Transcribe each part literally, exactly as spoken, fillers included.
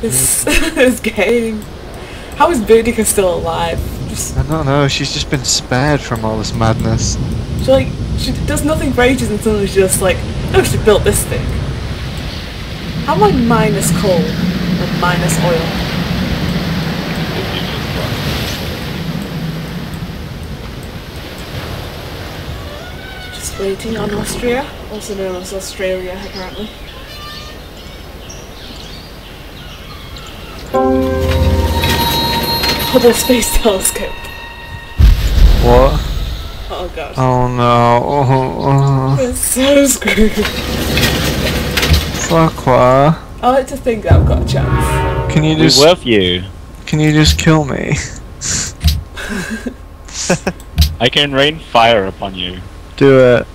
This, this game. How is Boudica still alive? Just, I don't know, she's just been spared from all this madness. She like, she does nothing for ages and suddenly she's just like, oh, she built this thing. How am I minus coal and minus oil? Just waiting on Austria, also known as Australia apparently. Hubble Space Telescope. What? Oh god. Oh no. Oh, oh. That's so screwed. Farquaad. I like to think that I've got a chance. Can you just? We love you. Can you just kill me? I can rain fire upon you. Do it.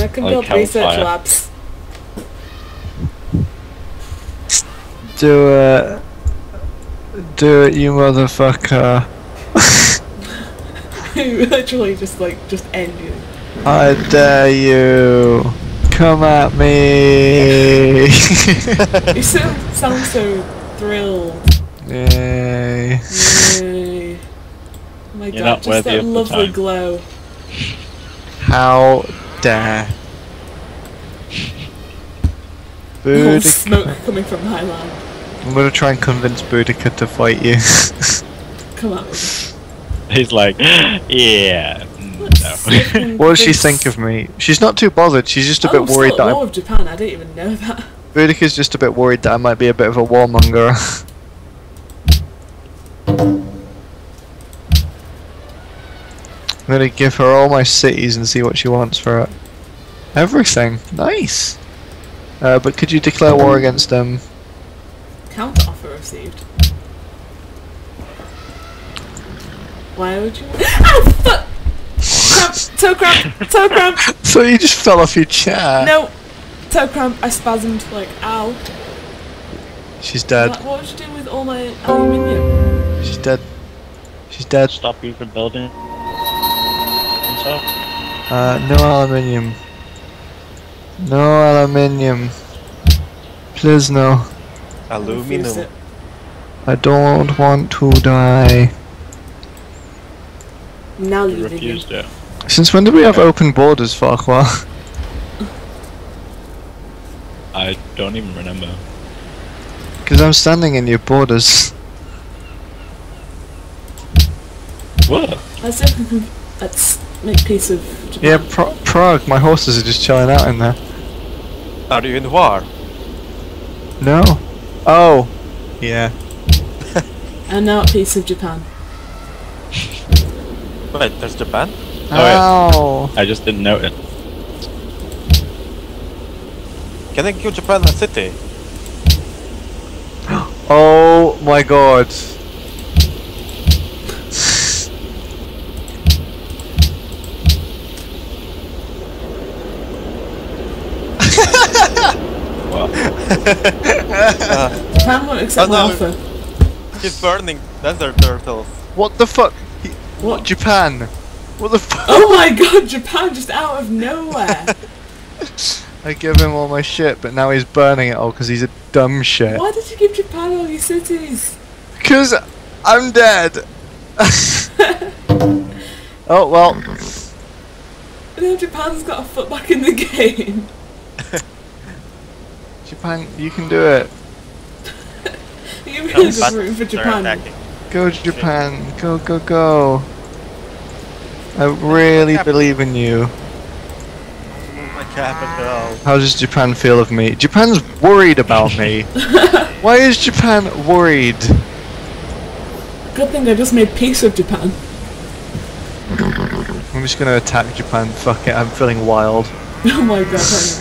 I can build research labs. Do it. Do it, you motherfucker. Literally just like, just end you. I dare you. Come at me. You so, sound so thrilled. Yay. Yay. Oh my You're god, just that lovely glow. How dare. Boudica. Smoke coming from my land. I'm gonna try and convince Boudica to fight you. Come on. He's like, yeah. No. What does she think of me? She's not too bothered. She's just a oh, bit I'm worried that. I'm of Japan. I didn't even know that. Boudica's just a bit worried that I might be a bit of a warmonger. I'm gonna give her all my cities and see what she wants for it. Everything. Nice. Uh, but could you declare war against them? Counter offer received. Why would you? Oh fuck! Cramp! Toe cramp! Toe cramp! So you just fell off your chair? No, toe cramp. I spasmed. Like, ow. She's dead. Like, what would you do with all my aluminium? She's dead. She's dead. Stop you from building. Uh, no aluminium. No aluminium. Please no. Aluminum. I don't want to die. Now you refused it. Since when do we have open borders, Farquaad? I don't even remember. Because I'm standing in your borders. What? Let's make peace of Japan. Yeah, Pro Prague. My horses are just chilling out in there. Are you in war? No. Oh, yeah. And now a piece of Japan. Wait, there's Japan? Oh, oh. Yeah. I just didn't know it. Can I give Japan a city? Oh my god. Japan won't accept my offer. He's burning desert turtles. What the fuck? He, what? Japan? What the fuck? Oh my god, Japan just out of nowhere. I give him all my shit, but now he's burning it all because he's a dumb shit. Why did you give Japan all your cities? Because I'm dead. Oh well. Now Japan's got a foot back in the game. Japan, you can do it. You really just room for Japan. Go Japan, go go go. I really believe in you. My capital. How does Japan feel of me? Japan's worried about me. Why is Japan worried? Good thing I just made peace with Japan. I'm just gonna attack Japan. Fuck it, I'm feeling wild. Oh my god.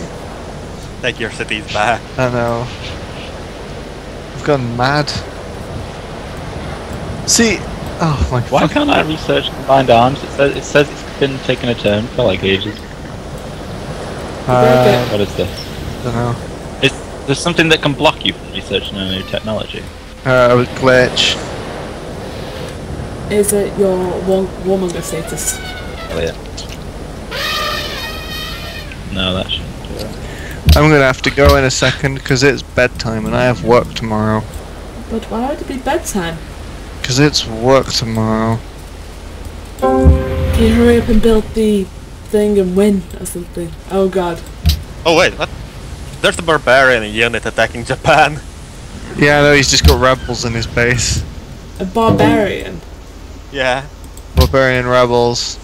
Take your cities back. I know. I've gone mad. See, oh my. Why can't I research combined arms? It says it says it's been taking a turn for like ages. Uh, what is this? I don't know. It's there's something that can block you from researching a new technology. Uh, glitch. Is it your war warmonger status? Oh yeah. No, that shouldn't. I'm gonna have to go in a second because it's bedtime and I have work tomorrow. But why would it be bedtime? Because it's work tomorrow. Can you hurry up and build the thing and win or something? Oh god. Oh wait, what? There's the barbarian unit attacking Japan. Yeah, no, he's just got rebels in his base. A barbarian? Yeah. Barbarian rebels.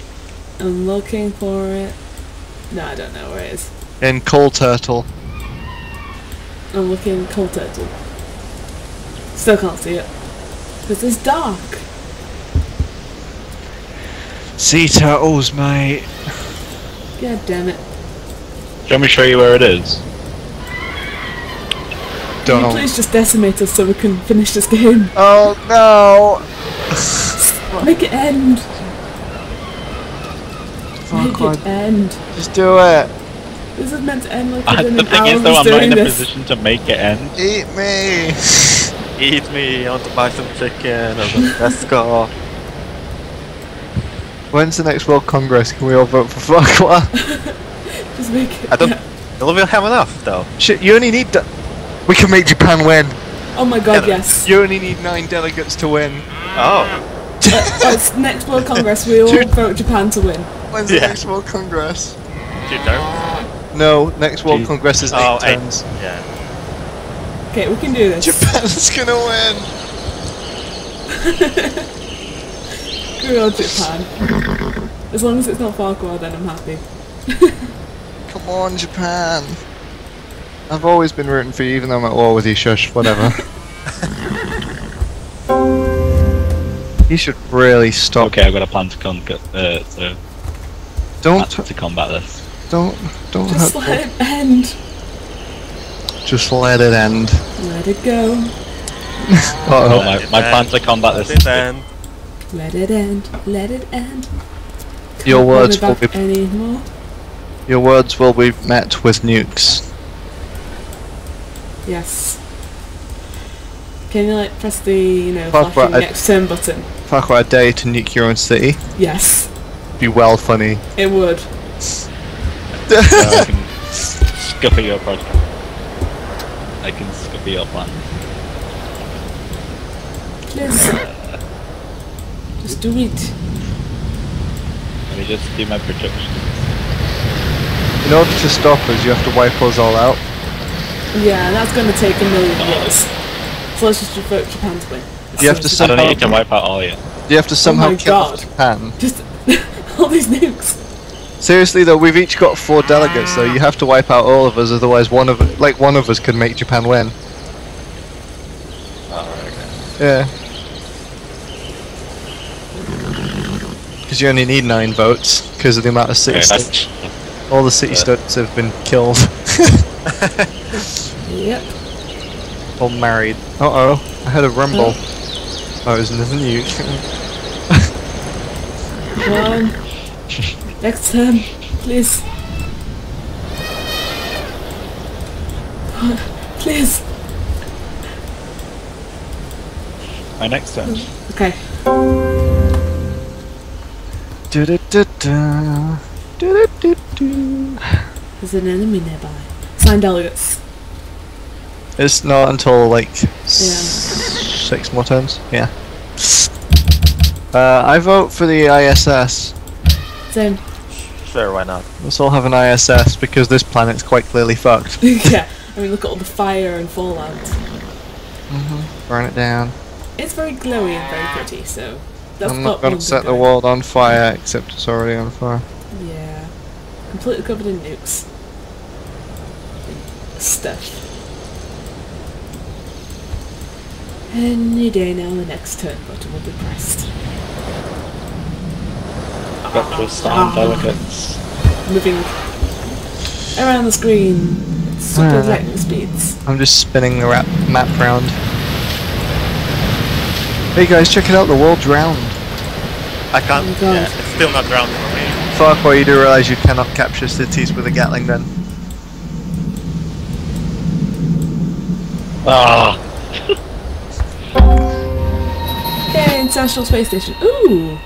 I'm looking for it. No, I don't know where it is. In Coal Turtle. I'm looking in Coal Turtle. Still can't see it. Because it's dark. Sea turtles, mate. God damn it. Shall we show you where it is? Don't. Can you please just decimate us so we can finish this game? Oh no! Make it end! Make it end. Just do it. This is meant to end like uh, the thing is though, I'm not in a position to make it end. Eat me! Eat me, I want to buy some chicken or some Tesco. When's the next World Congress? Can we all vote for Farquaad? Just make it I don't... Yeah. Will we have enough though? Shit, you only need... We can make Japan win! Oh my god, yeah, yes. You only need nine delegates to win. Oh. uh, well, it's next World Congress, we all Dude. vote Japan to win. When's yeah. the next World Congress? Two terms? No, next World Jeez. Congress is oh, eight, eight terms. Yeah. Okay, we can do this. Japan's gonna win! Good old Japan. As long as it's not Farquaad, then I'm happy. Come on, Japan! I've always been rooting for you, even though I'm at war with you, shush, whatever. You should really stop. Okay, I've got a plan to combat. Uh, to don't to combat this. Don't, don't. Just let it end. Just let it end. Let it go. uh oh, my, my plan to combat this. Let it end. Let it end. Let it end. Can't your words will be. Anymore. Your words will be met with nukes. Yes. Can you like press the you know flashing next turn button? Farquaad Day to nuke your own city. Yes. Be well funny. It would. So I can scupper your project. I can scupper your plan. Please. Uh, just do it. Let me just do my projection. In order to stop us, you have to wipe us all out. Yeah, that's going to take a million years. So let's just vote Japan to win. Do you have to somehow? I don't think you can wipe out all yet. Do you have to somehow oh kill off Japan? Just all these nukes. Seriously though, we've each got four delegates, so you have to wipe out all of us. Otherwise, one of like one of us could make Japan win. Oh, okay. Yeah. Because you only need nine votes because of the amount of city states. Okay, all the city yeah. states have been killed. Yep. All married. Uh oh, I heard a rumble. Oh, oh it was nothing new. Come on. Next turn, please. Please. My next turn. Okay. Do do do do. Do do do do. There's an enemy nearby. Sign delegates. It's not until like yeah. six more turns. Yeah. Uh, I vote for the I S S. Same. Sure, why not? Let's all have an I S S because this planet's quite clearly fucked. Yeah. I mean, look at all the fire and fallout. Mm-hmm. Burn it down. It's very glowy and very pretty, so. That's I'm not gonna set the world on fire, except it's already on fire. Yeah. Completely covered in nukes. Stuff. Any day now, the next turn button will be pressed. Got those sound delegates. Moving around the screen at super uh, lightning speeds. I'm just spinning the rap map round. Hey guys, check it out, the world's round. I can't, oh yeah, it's still not round for me. Farquaad, you do realise you cannot capture cities with a Gatling gun. Ah. Yay, International Space Station. Ooh!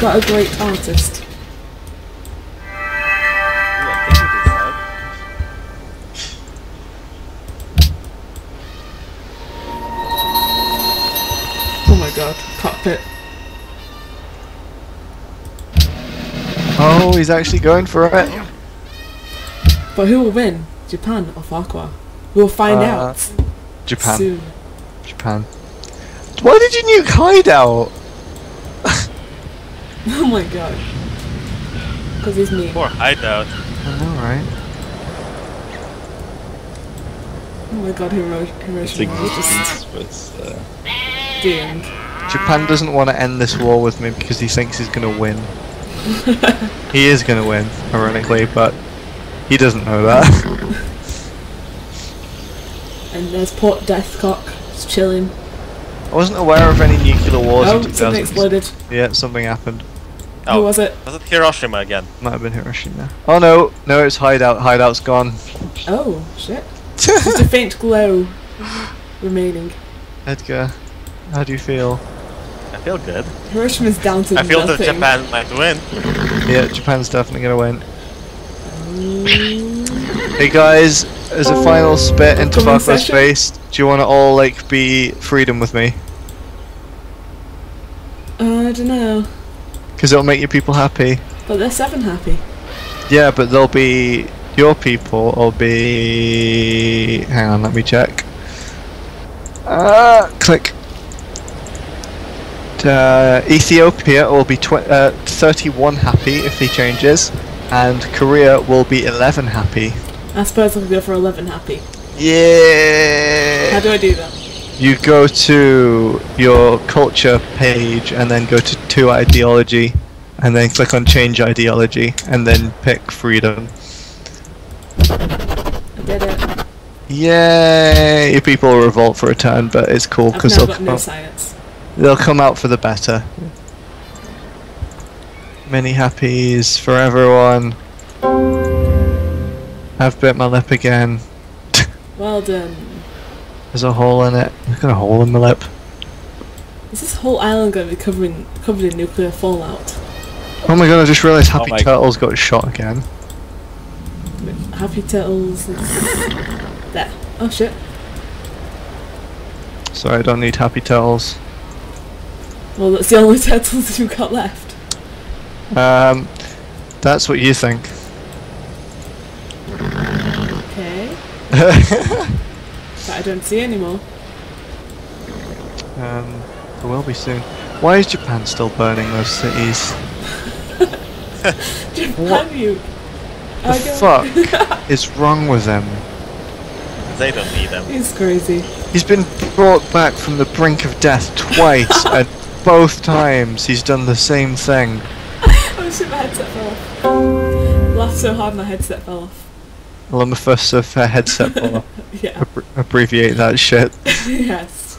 Got a great artist. Ooh, I god, cockpit. Oh, he's actually going for it. But who will win, Japan or Farquaad? We'll find uh, out. Japan. Soon. Japan. Why did you nuke hideout? Oh my god. Because he's me. Poor hideout. I know, right? Oh my god, Hiroshima was just was, uh, doomed. Japan doesn't want to end this war with me because he thinks he's going to win. He is going to win, ironically, but he doesn't know that. And there's Port Deathcock, just chilling. I wasn't aware of any nuclear wars oh, in two thousand. Something exploded. Yeah, something happened. Oh. Who was it? Was it Hiroshima again? Might have been Hiroshima. Oh no, no, it's Hideout. Hideout's gone. Oh, shit. Just a faint glow remaining. Edgar, how do you feel? I feel good. Hiroshima's down to I feel nothing. That Japan might win. Yeah, Japan's definitely gonna win. Um... Hey guys. As a final spit into Farquaad's face, do you want to all like be freedom with me? Uh, I don't know. Because it'll make your people happy. But they're seven happy. Yeah, but they'll be your people. Or be. Hang on, let me check. Ah, uh, click. Uh, Ethiopia will be tw uh, thirty-one happy if he changes, and Korea will be eleven happy. I suppose I'll go for eleven happy. Yeah. How do I do that? You go to your culture page and then go to to ideology, and then click on change ideology, and then pick freedom. I did it. Yay! Your people will revolt for a turn, but it's cool because they'll come no out. Science. They'll come out for the better. Many happies for everyone. I've bit my lip again. Well done. There's a hole in it. I've got a hole in my lip. Is this whole island going to be covering, covered in nuclear fallout? Oh my god, I just realised Happy oh Turtles god. got shot again. Happy Turtles... there. Oh shit. Sorry, I don't need Happy Turtles. Well, that's the only turtles we've got left. Um, that's what you think. That I don't see anymore. Um, there will be soon. Why is Japan still burning those cities? Japan, what you? The fuck is wrong with them? They don't need them. He's crazy. He's been brought back from the brink of death twice, and both times he's done the same thing. I wish my headset fell off. I laughed so hard my headset fell off. Lumifus of uh, headset or yeah. ab abbreviate that shit. Yes.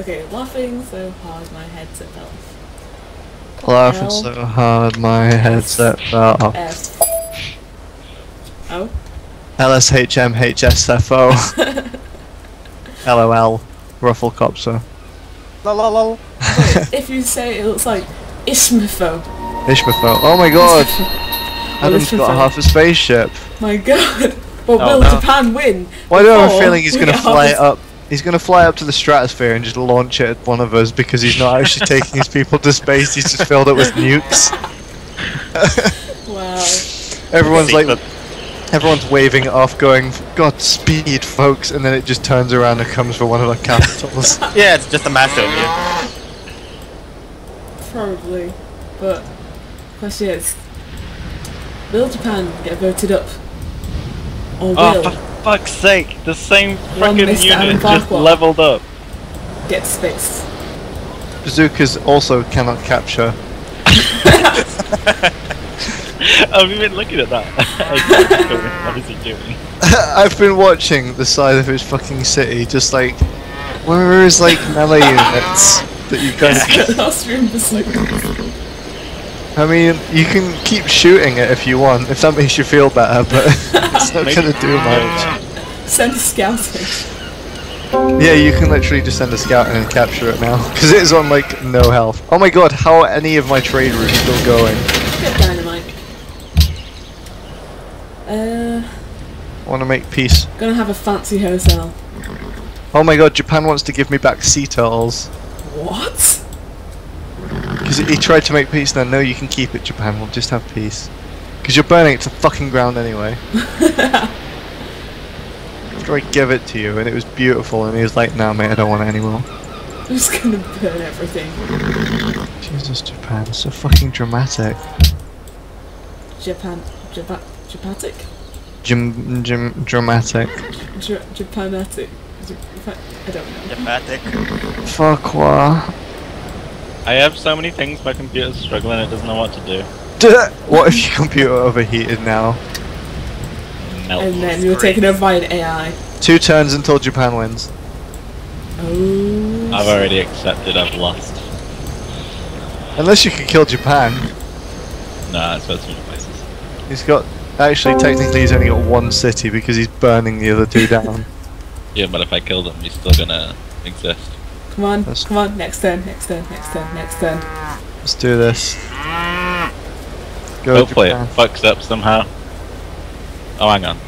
Okay, laughing so hard my headset fell off. Laughing L so hard my headset fell off. F oh? L S H M H S F O. L O L. Ruffle Copser. Lololol. If you say it, it looks like Ishmapho. Ishmapho. Oh my god! Adam's got half a spaceship. My god. Well, oh, will no. Japan win? Why do I have a feeling he's going to fly it up? He's going to fly up to the stratosphere and just launch it at one of us because he's not actually taking his people to space, he's just filled it with nukes. Wow. Everyone's like, everyone's waving it off going, God speed, folks, and then it just turns around and comes for one of our capitals. Yeah, it's just a matter of you. Probably. But, the question is, will Japan get voted up? Or oh, will for fuck's sake! The same freaking unit just leveled up. Get space. Bazookas also cannot capture. I've been looking at that. What is he doing? I've been watching the side of his fucking city, just like where is like melee units that you guys. Yeah. I mean, you can keep shooting it if you want, if that makes you feel better, but it's not going to do much. Send a scout in. Yeah, you can literally just send a scout in and capture it now, because it is on, like, no health. Oh my god, how are any of my trade routes still going? Get dynamite. Uh... I want to make peace. Gonna have a fancy hotel. Oh my god, Japan wants to give me back sea turtles. What? Because he tried to make peace. Now, no, you can keep it, Japan. We'll just have peace. Because you're burning it to fucking ground anyway. After I gave it to you, and it was beautiful, and he was like, "Nah, mate, I don't want it anymore." I'm just gonna burn everything. Jesus, Japan, so fucking dramatic. Japan, Japan, dramatic. Jim, Jim, dramatic. Dra Japanatic. I don't know. Japanatic. Farquaad. I have so many things. My computer's struggling. It doesn't know what to do. What if your computer overheated now? Melt. And then you're taken over by an A I. Two turns until Japan wins. Oh. I've already accepted I've lost. Unless you can kill Japan. Nah, it's supposed to be places. He's got. Actually, technically, he's only got one city because he's burning the other two down. Yeah, but if I kill them, he's still gonna exist. Come on, That's come on, next turn, next turn, next turn, next turn. Let's do this. Go Hopefully, Japan. It fucks up somehow. Oh, hang on.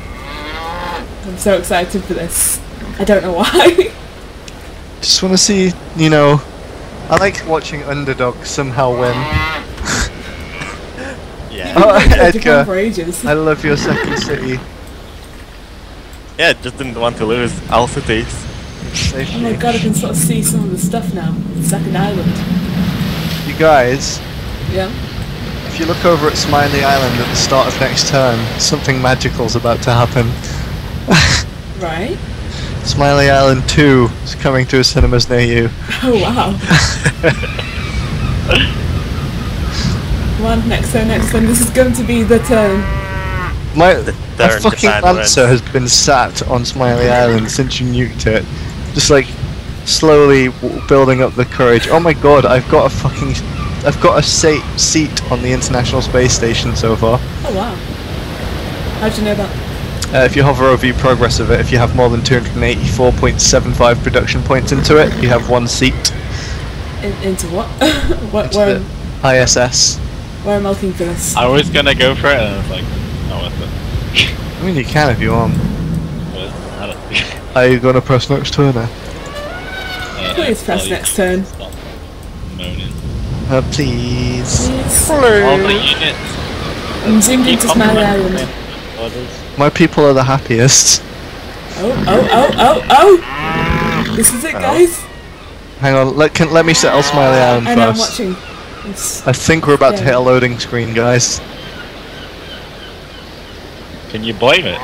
I'm so excited for this. I don't know why. Just want to see, you know. I like watching underdogs somehow win. Yeah. Oh, Edgar, I love your second city. Yeah, just didn't want to lose all cities. Oh my god, I can sort of see some of the stuff now. The second island. You guys. Yeah? If you look over at Smiley Island at the start of next turn, something magical's about to happen. Right? Smiley Island two is coming to a cinemas near you. Oh wow. Come on, next turn, next turn. This is going to be the turn. My, the my fucking answer has been sat on Smiley Island since you nuked it. Just like slowly w building up the courage. Oh my god, I've got a fucking, I've got a sa seat on the International Space Station so far. Oh wow! How'd you know that? Uh, if you hover over your progress of it, if you have more than two hundred eighty-four point seven five production points into it, you have one seat. In into what? what into where? The I S S. Where am I looking for this? I was gonna go for it and I was like, not worth it. I mean, you can if you want. Are you gonna press next turn now? Uh, please press next turn. Stop moaning. Uh, please. Please. All the units. I'm zoomed into Smiley Island. My people are the happiest. Oh, oh, oh, oh, oh! This is it, guys. Hang on, let, can, let me settle Smiley Island first. I know, I'm watching. I think we're about yeah. to hit a loading screen, guys. Can you blame it?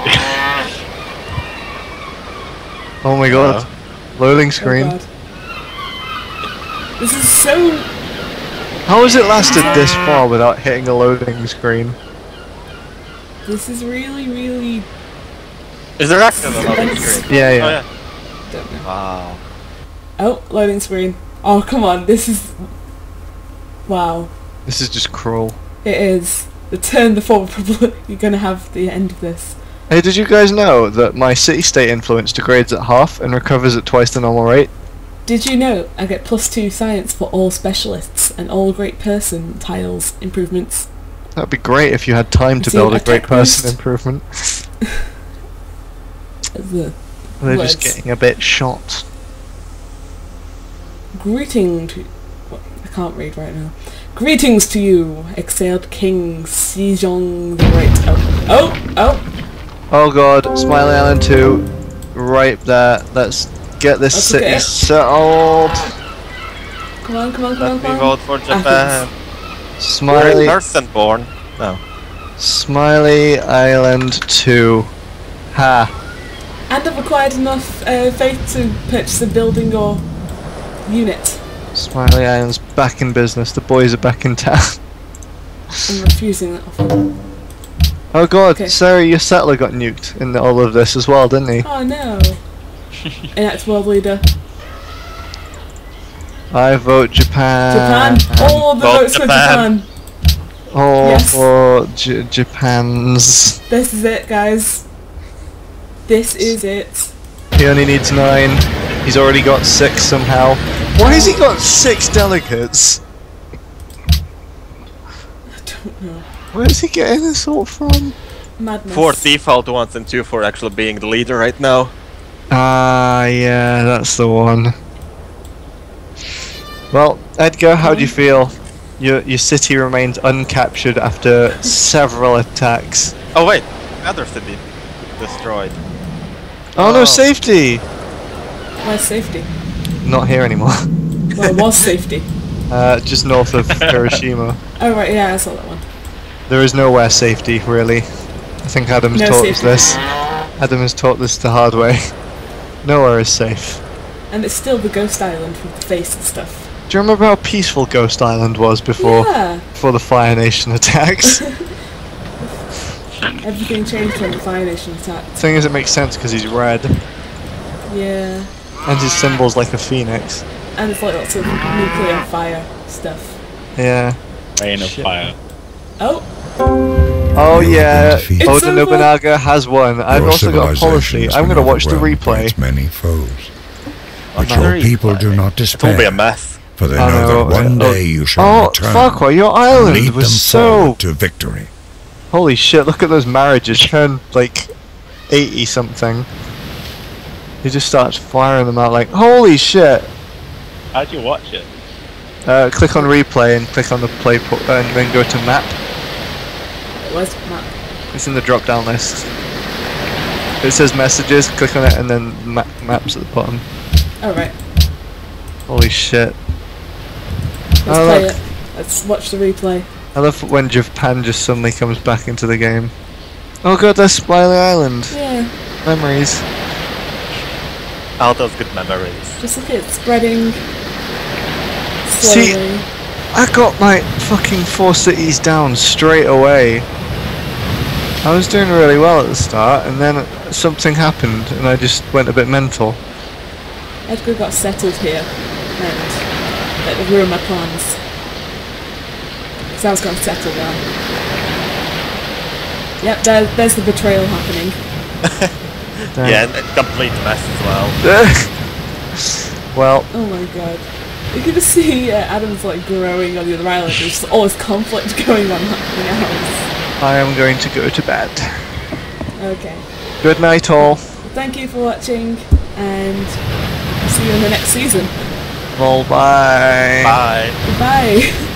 Oh my god. Oh. Loading screen. Oh, this is so... How has it lasted this far without hitting a loading screen? This is really, really... Is there actually a loading screen? Yeah, yeah. Oh, yeah. Don't know. Wow. Oh, loading screen. Oh, come on, this is... Wow. This is just cruel. It is. The turn the forward problem, you're going to have the end of this. Hey, did you guys know that my city-state influence degrades at half and recovers at twice the normal rate? Did you know I get plus two science for all specialists and all great person tiles improvements? That'd be great if you had time to See, build a great person boost. improvement. the They're words. just getting a bit shot. Greeting to... Can't read right now. Greetings to you, exiled King Sejong the Great. Oh, oh, oh! Oh god, Smiley Island two, right there. Let's get this That's city okay. settled. Come on, come on, come on, come on. Vote for Japan. Athens. Smiley. Northernborn. No. Smiley Island two. Ha. And I've acquired enough uh, faith to purchase a building or unit. Smiley Island's back in business. The boys are back in town. I'm refusing that offer. Oh god, okay. Sarah, your settler got nuked in all of this as well, didn't he? Oh no. Enact world leader. I vote Japan. Japan. All the vote votes Japan. for Japan. All yes. for J Japan's. This is it, guys. This is it. He only needs nine. He's already got six somehow. Why has he got six delegates? I don't know. Where's he getting this all from? Madness. Four default ones and two for actually being the leader right now. Ah, uh, yeah, that's the one. Well, Edgar, how do you feel? Your, your city remains uncaptured after several attacks. Oh wait, another city destroyed. Oh, oh no, safety! Where's safety? Not here anymore. Well, it was safety. Uh, just north of Hiroshima. Oh right, yeah, I saw that one. There is nowhere safety, really. I think Adam's no taught safety. us this. Adam has taught this the hard way. Nowhere is safe. And it's still the ghost island with the face and stuff. Do you remember how peaceful Ghost Island was before, yeah. before the Fire Nation attacks? Everything changed when the Fire Nation attacked. The thing is, it makes sense because he's red. Yeah. And his symbol's like a phoenix. And it's like lots of nuclear fire stuff. Yeah. Rain of Shit. fire. Oh. Oh yeah, it's Oda Nobunaga has won. Your I've also got a policy. I'm going to watch the replay. Many foes, which your people do not despair. It'll be a mess. For they know that one day you shall return. Oh, Farquaad, your island was so to victory. Holy shit! Look at those marriages. Turn like eighty something. He just starts firing them out like, holy shit! How do you watch it? Uh, click on replay and click on the play put uh, and then go to map. Where's map? It's in the drop down list. It says messages. Click on it and then map maps at the bottom. Oh right. Holy shit! Let's oh, play look. it. Let's watch the replay. I love when Japan just suddenly comes back into the game. Oh god, that's Spiley Island. Yeah. Memories. All those good memories. Just look at it spreading slowly. See, I got my fucking four cities down straight away. I was doing really well at the start, and then something happened, and I just went a bit mental. Edgar got settled here, and that ruined my plans. I was going to settle down. Yep, there, there's the betrayal happening. Yeah, a complete mess as well. Well. Oh my god. You can just see uh, Adam's like growing on the other island. There's just all this conflict going on happening else. I am going to go to bed. Okay. Good night all. Thank you for watching, and see you in the next season. Well, bye. Bye. Bye.